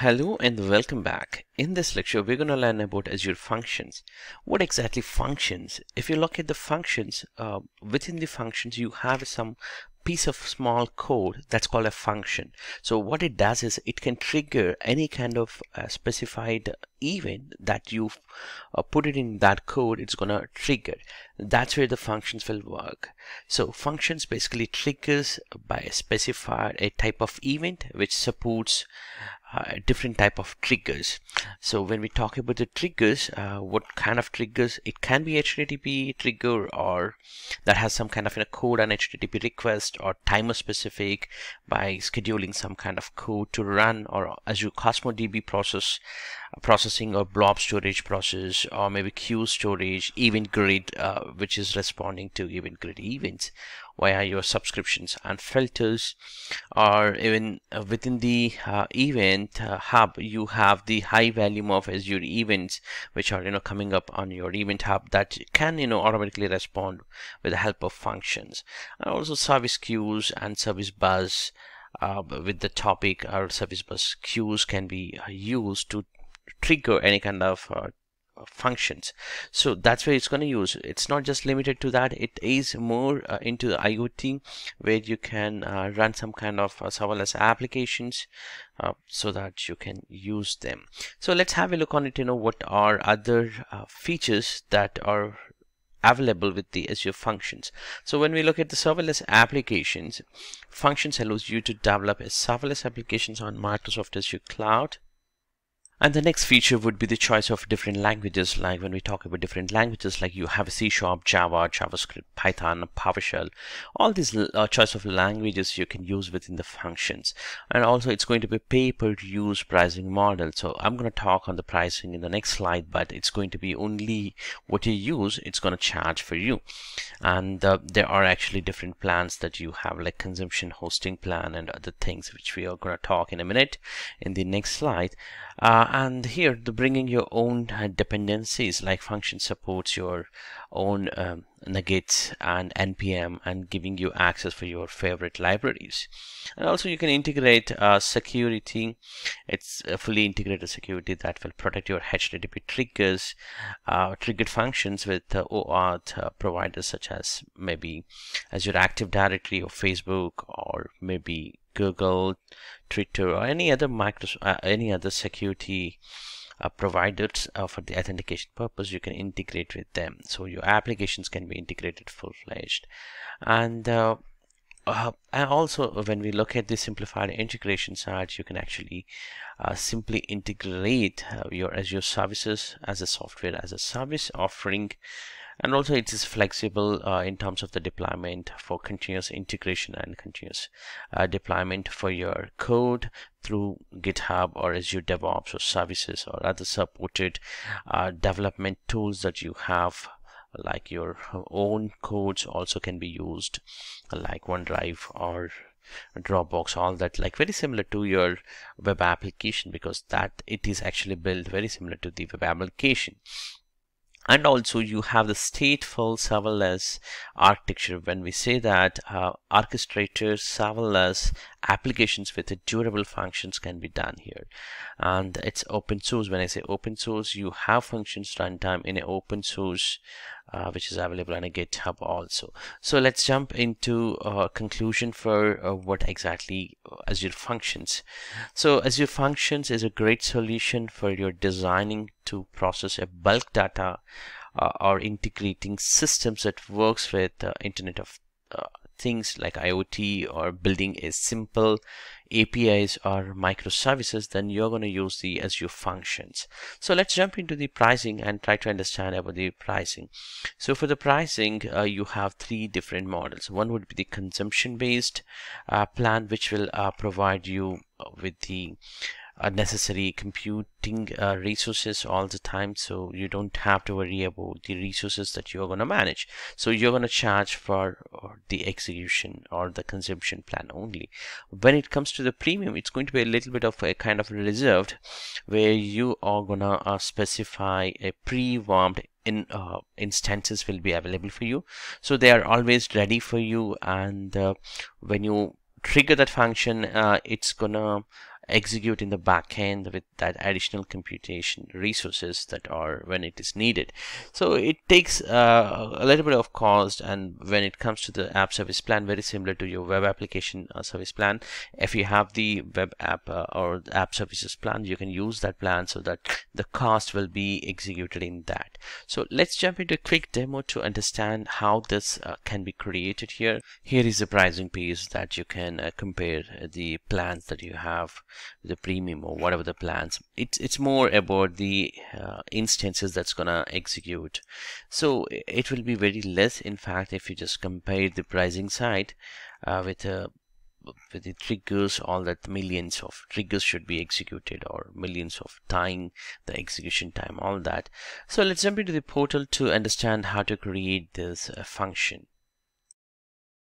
Hello and welcome back. In this lecture we're going to learn about Azure Functions. What exactly functions? If you look at the functions, within the functions you have some piece of small code that's called a function. So what it does is it can trigger any kind of specified event that you put it in that code. It's gonna trigger. That's where the functions will work. So functions basically triggers by a type of event which supports different type of triggers. So when we talk about the triggers, what kind of triggers? It can be HTTP trigger, or that has some kind of code on HTTP request, or timer specific by scheduling some kind of code to run, or Azure Cosmos DB processing, or blob storage process, or maybe queue storage, event grid, which is responding to event grid events via your subscriptions and filters, or even within the event hub you have the high volume of Azure events which are coming up on your event hub that can automatically respond with the help of functions, and also service queues and service bus with the topic. Our service bus queues can be used to trigger any kind of functions. So that's where it's going to use. It's not just limited to that. It is more into the IoT, where you can run some kind of serverless applications so that you can use them. So let's have a look on it. What are other features that are available with the Azure Functions. So when we look at the serverless applications, Functions allows you to develop a serverless applications on Microsoft Azure Cloud. And the next feature would be the choice of different languages. Like when we talk about different languages, like you have C-sharp, Java, JavaScript, Python, PowerShell, all these choice of languages you can use within the functions. And also it's going to be pay-per-use pricing model. So I'm going to talk on the pricing in the next slide, but it's going to be only what you use, it's going to charge for you. And there are actually different plans that you have, like consumption hosting plan and other things, which we are going to talk in a minute in the next slide. And here the bringing your own dependencies, like function supports your own NuGet and NPM and giving you access for your favorite libraries. And also you can integrate security. It's a fully integrated security that will protect your HTTP triggers, triggered functions with OAuth providers such as maybe Azure Active Directory or Facebook, or maybe Google, Twitter, or any other security providers for the authentication purpose. You can integrate with them, so your applications can be integrated full-fledged. And also when we look at the simplified integration side, you can actually simply integrate your Azure services as a software as a service offering. And also it is flexible in terms of the deployment for continuous integration and continuous deployment for your code through GitHub or Azure DevOps or services or other supported development tools that you have, like your own codes also can be used, like OneDrive or Dropbox, all that, like very similar to your web application, because that it is actually built very similar to the web application. And also you have the stateful serverless architecture. When we say that orchestrated serverless applications with a durable functions can be done here, and it's open source. When I say open source, you have functions runtime in an open source which is available on a GitHub also. So let's jump into conclusion for what exactly Azure Functions. So Azure Functions is a great solution for your designing to process a bulk data or integrating systems that works with Internet of Things like IoT, or building a simple APIs or microservices. Then you're going to use the Azure Functions. So let's jump into the pricing and try to understand about the pricing. So for the pricing, you have three different models. One would be the consumption based plan, which will provide you with the necessary computing resources all the time, so you don't have to worry about the resources that you're going to manage. So you're going to charge for the execution or the consumption plan only. When it comes to the premium, it's going to be a little bit of a kind of reserved, where you are going to specify a pre-warmed instances will be available for you, so they are always ready for you. And when you trigger that function, it's gonna execute in the backend with that additional computation resources that are when it is needed. So it takes a little bit of cost, and when it comes to the app service plan, very similar to your web application service plan. If you have the web app or the app services plan, you can use that plan so that the cost will be executed in that. So let's jump into a quick demo to understand how this can be created here. Here is the pricing piece that you can compare the plans that you have, the premium or whatever the plans. It's more about the instances that's gonna execute. So it will be very less, in fact, if you just compare the pricing side with the triggers, all that millions of triggers should be executed, or millions of time, the execution time, all that. So let's jump into the portal to understand how to create this function.